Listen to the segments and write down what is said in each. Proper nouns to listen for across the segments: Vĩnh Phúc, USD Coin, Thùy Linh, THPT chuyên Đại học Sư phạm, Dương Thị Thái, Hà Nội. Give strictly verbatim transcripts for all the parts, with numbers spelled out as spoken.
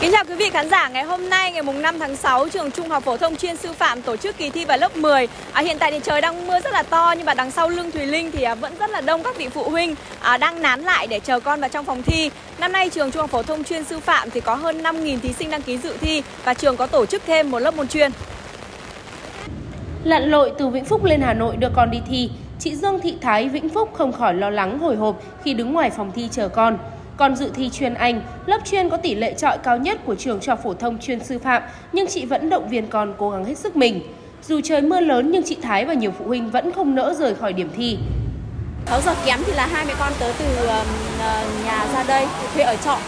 Kính chào quý vị khán giả, ngày hôm nay ngày mùng năm tháng sáu, trường Trung học phổ thông chuyên Sư phạm tổ chức kỳ thi vào lớp mười. À, hiện tại thì trời đang mưa rất là to, nhưng mà đằng sau lưng Thùy Linh thì à, vẫn rất là đông các vị phụ huynh à, đang nán lại để chờ con vào trong phòng thi. Năm nay trường Trung học phổ thông chuyên Sư phạm thì có hơn năm nghìn thí sinh đăng ký dự thi và trường có tổ chức thêm một lớp môn chuyên. Lặn lội từ Vĩnh Phúc lên Hà Nội đưa con đi thi, chị Dương Thị Thái Vĩnh Phúc không khỏi lo lắng hồi hộp khi đứng ngoài phòng thi chờ con. Còn dự thi chuyên Anh, lớp chuyên có tỷ lệ chọi cao nhất của trường Trung học phổ thông chuyên Sư phạm, nhưng chị vẫn động viên con cố gắng hết sức mình. Dù trời mưa lớn nhưng chị Thái và nhiều phụ huynh vẫn không nỡ rời khỏi điểm thi. sáu giờ kém thì là hai mẹ con tới từ nhà ra đây, thuê ở trọ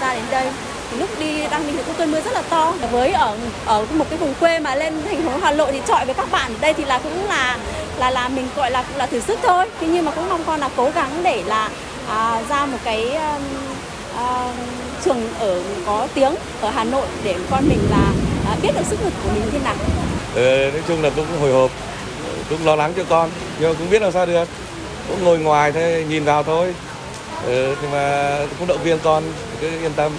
ra đến đây. Lúc đi đăng mình thì cơn mưa rất là to. Với ở ở một cái vùng quê mà lên thành phố Hà Nội thì chọi với các bạn ở đây thì là cũng là là là mình gọi là cũng là thử sức thôi. Thế nhưng mà cũng mong con là cố gắng để là À, ra một cái uh, uh, trường ở có tiếng ở Hà Nội để con mình là uh, biết được sức lực của mình như thế nào. Ừ, nói chung là cũng hồi hộp, cũng lo lắng cho con, nhưng cũng biết làm sao được, cũng ngồi ngoài thế nhìn vào thôi. Ừ, nhưng mà cũng động viên con cứ yên tâm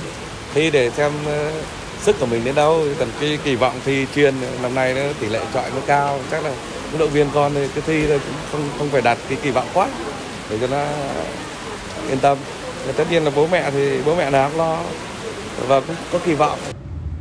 thi để xem uh, sức của mình đến đâu. Tầm cái kỳ vọng thi chuyên năm nay nó tỷ lệ chọi nó cao, chắc là cũng động viên con thì cứ thi thôi, cũng không không phải đặt cái kỳ vọng quá để cho nó yên tâm. Tất nhiên là bố mẹ thì bố mẹ nào cũng lo và cũng có kỳ vọng.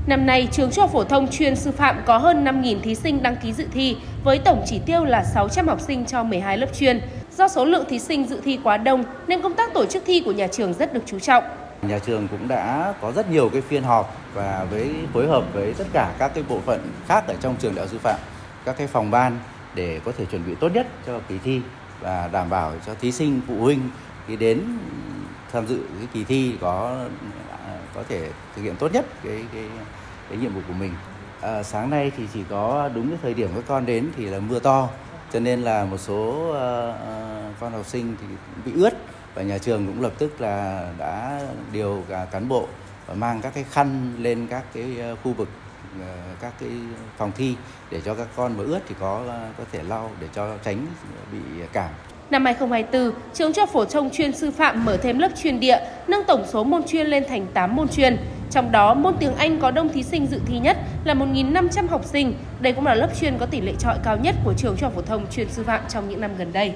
Năm nay, trường Trung học phổ thông chuyên Sư phạm có hơn năm nghìn thí sinh đăng ký dự thi với tổng chỉ tiêu là sáu trăm học sinh cho mười hai lớp chuyên. Do số lượng thí sinh dự thi quá đông nên công tác tổ chức thi của nhà trường rất được chú trọng. Nhà trường cũng đã có rất nhiều cái phiên họp và với phối hợp với tất cả các cái bộ phận khác ở trong trường Đại học Sư phạm, các cái phòng ban để có thể chuẩn bị tốt nhất cho kỳ thi và đảm bảo cho thí sinh, phụ huynh khi đến tham dự cái kỳ thi có có thể thực hiện tốt nhất cái cái, cái nhiệm vụ của mình. À, sáng nay thì chỉ có đúng cái thời điểm các con đến thì là mưa to, cho nên là một số uh, con học sinh thì bị ướt và nhà trường cũng lập tức là đã điều cả cán bộ và mang các cái khăn lên các cái khu vực các cái phòng thi để cho các con mà ướt thì có có thể lau để cho tránh bị cảm. Năm hai không hai tư, trường Trung học phổ thông chuyên Sư phạm mở thêm lớp chuyên địa, nâng tổng số môn chuyên lên thành tám môn chuyên. Trong đó, môn tiếng Anh có đông thí sinh dự thi nhất là một nghìn năm trăm học sinh. Đây cũng là lớp chuyên có tỷ lệ chọi cao nhất của trường Trung học phổ thông chuyên Sư phạm trong những năm gần đây.